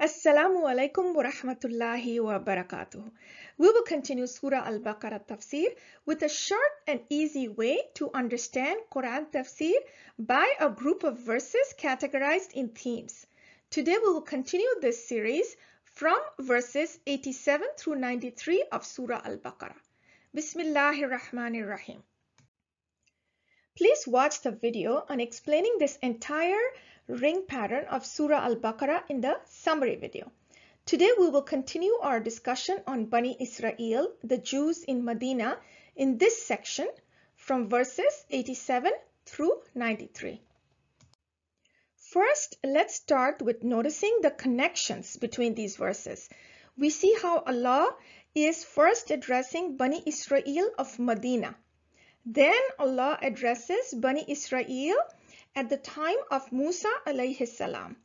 Assalamu alaikum wa rahmatullahi wa barakatuh. We will continue Surah Al-Baqarah Tafsir with a short and easy way to understand Quran Tafsir by a group of verses categorized in themes. Today we will continue this series from verses 87 through 93 of Surah Al-Baqarah. Bismillahir Rahmanir Rahim. Please watch the video on explaining this entire ring pattern of Surah Al-Baqarah in the summary video. Today we will continue our discussion on Bani Israel, the Jews in Medina, in this section from verses 87 through 93. First, let's start with noticing the connections between these verses. We see how Allah is first addressing Bani Israel of Medina. Then Allah addresses Bani Israel at the time of Musa alayhi salam.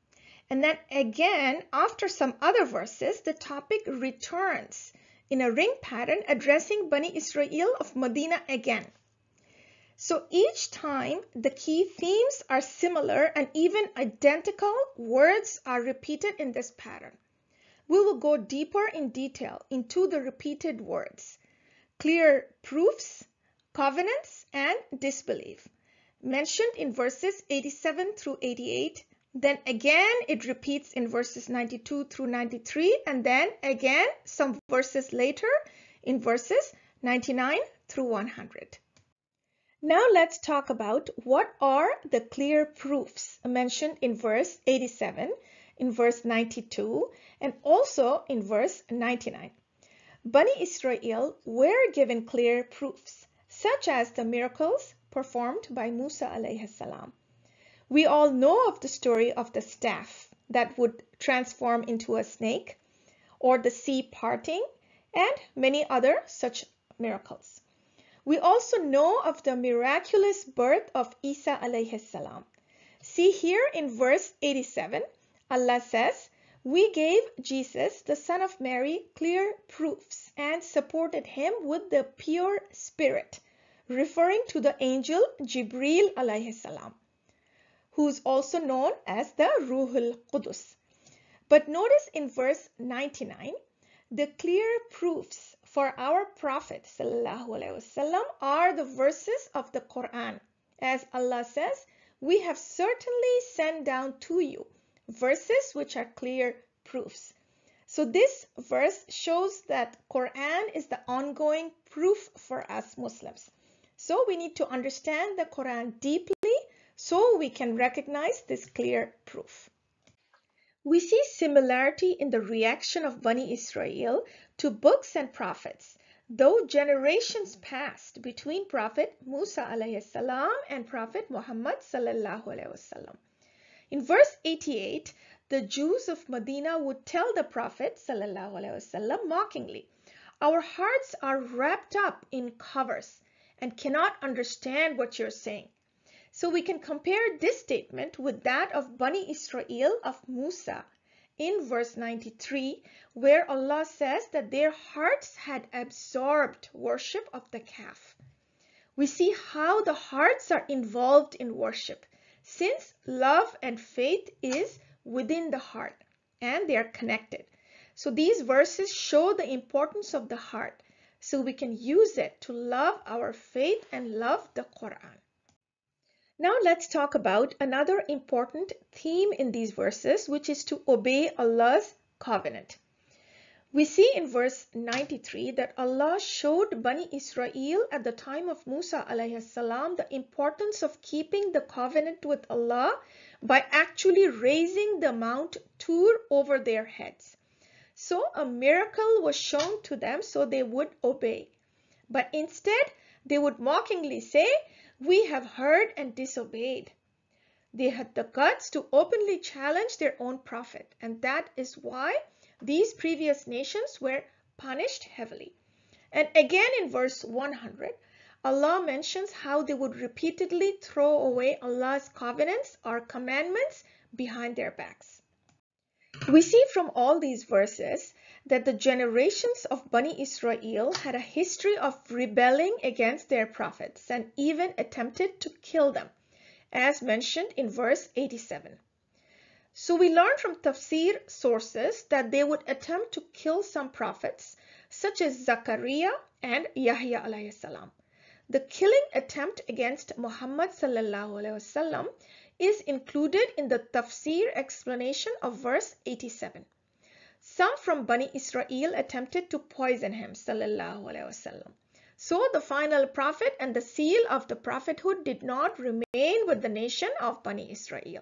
And then again, after some other verses, the topic returns in a ring pattern addressing Bani Israel of Medina again. So each time the key themes are similar and even identical words are repeated in this pattern. We will go deeper in detail into the repeated words, clear proofs, covenants, and disbelief, mentioned in verses 87 through 88. Then again, it repeats in verses 92 through 93. And then again, some verses later in verses 99 through 100. Now let's talk about what are the clear proofs mentioned in verse 87, in verse 92, and also in verse 99. Bani Israel were given clear proofs, such as the miracles performed by Musa alayhi salam. We all know of the story of the staff that would transform into a snake, or the sea parting, and many other such miracles. We also know of the miraculous birth of Isa alayhi salam. See here in verse 87, Allah says, "We gave Jesus, the son of Mary, clear proofs and supported him with the pure spirit," referring to the angel Jibreel alayhi salam, who is also known as the Ruhul Qudus. But notice in verse 99, the clear proofs for our Prophet sallallahu alaihi wasallam are the verses of the Quran. As Allah says, "We have certainly sent down to you verses which are clear proofs." So this verse shows that Quran is the ongoing proof for us Muslims. So we need to understand the Quran deeply so we can recognize this clear proof. We see similarity in the reaction of Bani Israel to books and prophets. Though generations passed between Prophet Musa alayhi salam and Prophet Muhammad sallallahu alayhi wasallam. In verse 88, the Jews of Medina would tell the Prophet sallallahu alayhi wasallam mockingly, "Our hearts are wrapped up in covers and cannot understand what you're saying." So we can compare this statement with that of Bani Israel of Musa in verse 93, where Allah says that their hearts had absorbed worship of the calf. We see how the hearts are involved in worship, since love and faith is within the heart and they are connected. So these verses show the importance of the heart, so we can use it to love our faith and love the Quran. Now let's talk about another important theme in these verses, which is to obey Allah's covenant. We see in verse 93 that Allah showed Bani Israel at the time of Musa alayhi salam the importance of keeping the covenant with Allah by actually raising the Mount Tur over their heads. So a miracle was shown to them so they would obey. But instead, they would mockingly say, "We have heard and disobeyed." They had the guts to openly challenge their own prophet, and that is why these previous nations were punished heavily. And again in verse 100, Allah mentions how they would repeatedly throw away Allah's covenants or commandments behind their backs. We see from all these verses that the generations of Bani Israel had a history of rebelling against their prophets and even attempted to kill them, as mentioned in verse 87. So we learn from tafsir sources that they would attempt to kill some prophets, such as Zakaria and Yahya alayhi salam. The killing attempt against Muhammad sallallahu alayhi wasallam is included in the tafsir explanation of verse 87. Some from Bani Israel attempted to poison him sallallahu alayhi wasallam. So the final prophet and the seal of the prophethood did not remain with the nation of Bani Israel.